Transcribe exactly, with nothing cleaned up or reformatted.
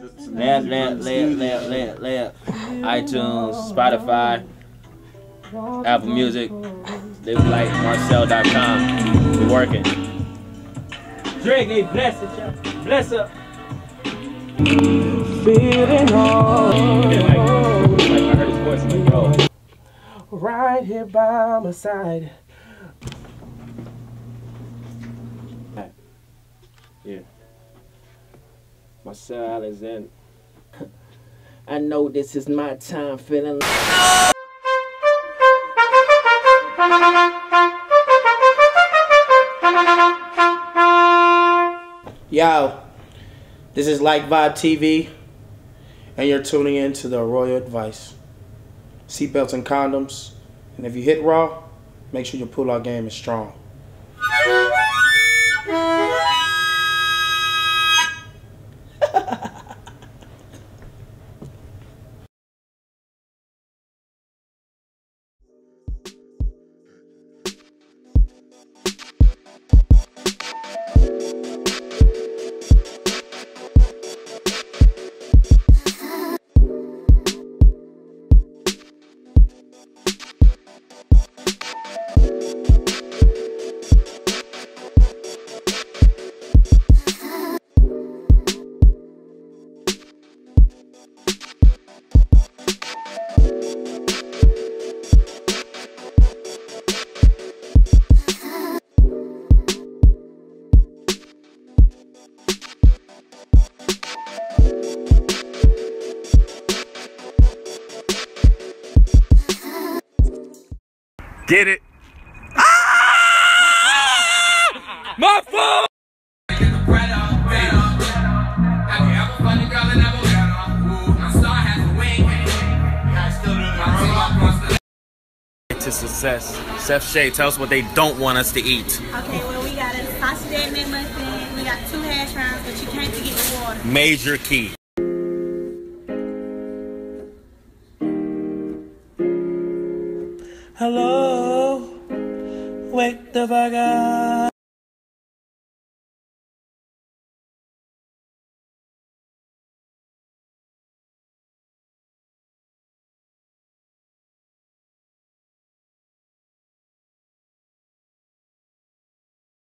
Lamp, lamp, lamp, lamp, lamp, lamp. iTunes, Spotify, Apple Music, live lite marcel dot com. We're working. Drake, they bless it, y'all. Bless up. Feeling hard. Yeah, like, like I heard his voice, I'm like, bro. Right here by my side. Yeah. Marcel is in. I know this is my time, feeling like. Yo, this is Lite Vibes T V, and you're tuning in to the Royal Advice. Seatbelts and condoms, and if you hit raw, make sure your pull-out game is strong. Get it? Ah! My phone! To success. Seth Shea, tell us what they don't want us to eat. Okay, well, we got a sausage egg McMuffin. We got two hash browns, but you can't forget the water. Major key. Hello, wake the fuck up.